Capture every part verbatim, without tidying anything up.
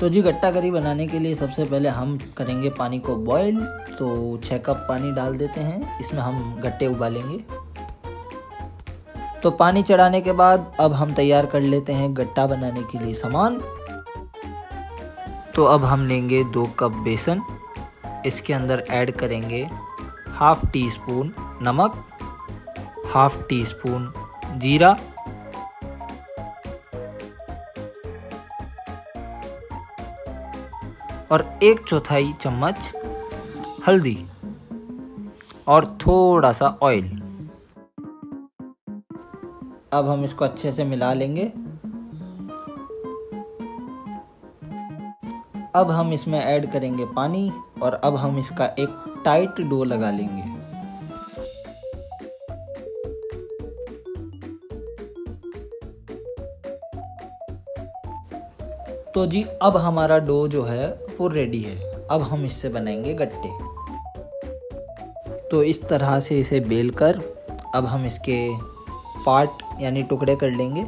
तो जी गट्टा करी बनाने के लिए सबसे पहले हम करेंगे पानी को बॉईल। तो छः कप पानी डाल देते हैं, इसमें हम गट्टे उबालेंगे। तो पानी चढ़ाने के बाद अब हम तैयार कर लेते हैं गट्टा बनाने के लिए सामान। तो अब हम लेंगे दो कप बेसन, इसके अंदर ऐड करेंगे हाफ टी स्पून नमक, हाफ टी स्पून जीरा, और एक चौथाई चम्मच हल्दी और थोड़ा सा ऑयल। अब हम इसको अच्छे से मिला लेंगे। अब हम इसमें ऐड करेंगे पानी और अब हम इसका एक टाइट डो लगा लेंगे। तो जी अब हमारा डो जो है वो रेडी है। अब हम इससे बनाएंगे गट्टे। तो इस तरह से इसे बेलकर अब हम इसके पार्ट यानी टुकड़े कर लेंगे।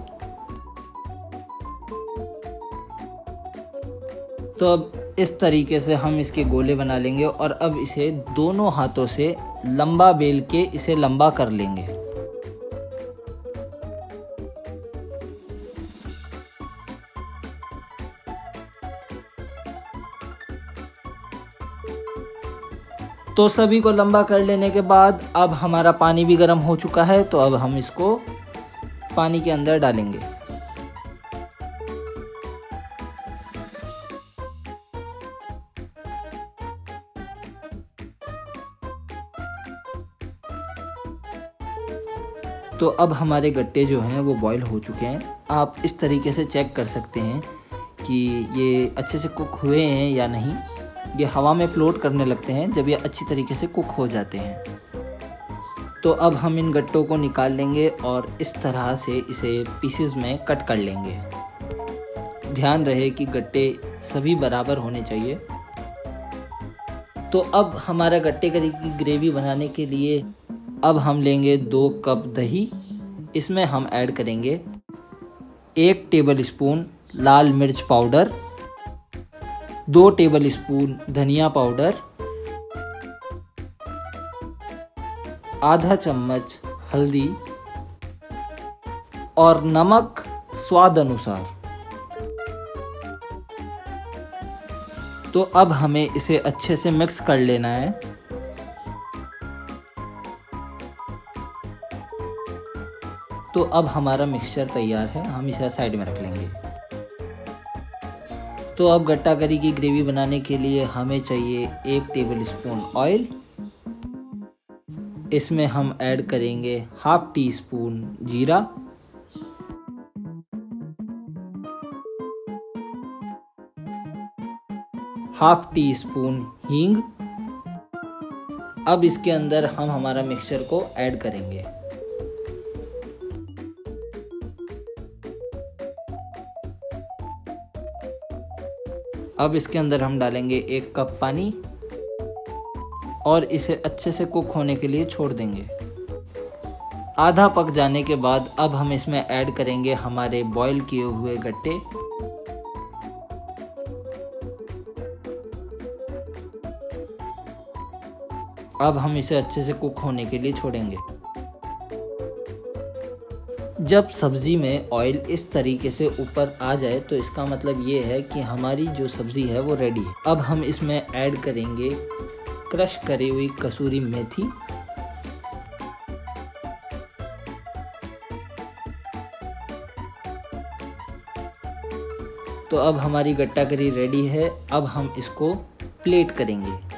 तो अब इस तरीके से हम इसके गोले बना लेंगे और अब इसे दोनों हाथों से लंबा बेल के इसे लंबा कर लेंगे। तो सभी को लंबा कर लेने के बाद अब हमारा पानी भी गर्म हो चुका है, तो अब हम इसको पानी के अंदर डालेंगे। तो अब हमारे गट्टे जो हैं वो बॉईल हो चुके हैं। आप इस तरीके से चेक कर सकते हैं कि ये अच्छे से कुक हुए हैं या नहीं। ये हवा में फ्लोट करने लगते हैं जब ये अच्छी तरीके से कुक हो जाते हैं। तो अब हम इन गट्टों को निकाल लेंगे और इस तरह से इसे पीसेस में कट कर लेंगे। ध्यान रहे कि गट्टे सभी बराबर होने चाहिए। तो अब हमारा गट्टे करी की ग्रेवी बनाने के लिए अब हम लेंगे दो कप दही, इसमें हम ऐड करेंगे एक टेबल स्पून लाल मिर्च पाउडर, दो टेबल स्पून धनिया पाउडर, आधा चम्मच हल्दी और नमक स्वाद अनुसार। तो अब हमें इसे अच्छे से मिक्स कर लेना है। तो अब हमारा मिक्सचर तैयार है, हम इसे साइड में रख लेंगे। तो अब गट्टा करी की ग्रेवी बनाने के लिए हमें चाहिए एक टेबल स्पून ऑयल, इसमें हम ऐड करेंगे हाफ टी स्पून जीरा, हाफ टी स्पून हींग। अब इसके अंदर हम हमारा मिक्सचर को ऐड करेंगे। अब इसके अंदर हम डालेंगे एक कप पानी और इसे अच्छे से कुक होने के लिए छोड़ देंगे। आधा पक जाने के बाद अब हम इसमें ऐड करेंगे हमारे बॉईल किए हुए गट्टे। अब हम इसे अच्छे से कुक होने के लिए छोड़ेंगे। जब सब्ज़ी में ऑयल इस तरीके से ऊपर आ जाए तो इसका मतलब ये है कि हमारी जो सब्ज़ी है वो रेडी है। अब हम इसमें ऐड करेंगे क्रश करी हुई कसूरी मेथी तो अब हमारी गट्टा करी रेडी है। अब हम इसको प्लेट करेंगे।